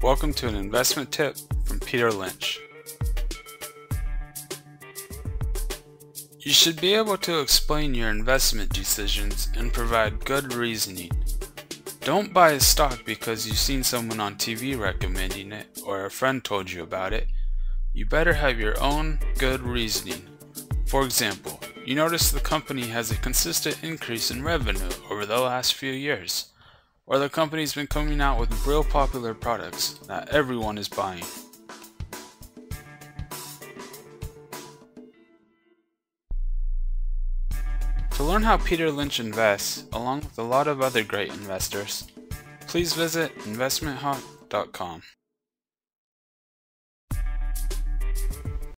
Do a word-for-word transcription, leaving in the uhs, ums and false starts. Welcome to an investment tip from Peter Lynch. You should be able to explain your investment decisions and provide good reasoning. Don't buy a stock because you've seen someone on T V recommending it or a friend told you about it. You better have your own good reasoning. For example, you notice the company has a consistent increase in revenue over the last few years, or the company's been coming out with real popular products that everyone is buying. To learn how Peter Lynch invests, along with a lot of other great investors, please visit investment hawk dot com.